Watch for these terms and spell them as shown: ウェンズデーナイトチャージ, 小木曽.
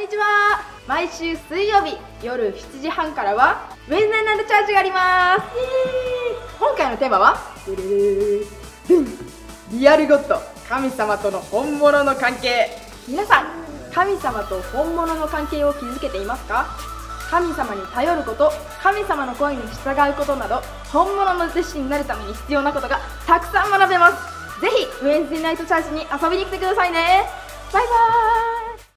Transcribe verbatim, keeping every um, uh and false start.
んにちは。毎週水曜日夜しちじはんからはウェンズデーナイトチャージがあります。今回のテーマはリアルゴッド、神様との本物の関係。皆さん、神様と本物の関係を築けていますか？神様に頼ること、神様の声に従うことなど、本物の弟子になるために必要なことがたくさん学べます。ぜひウェンズデーナイトチャージに遊びに来てくださいね。バイバーイ。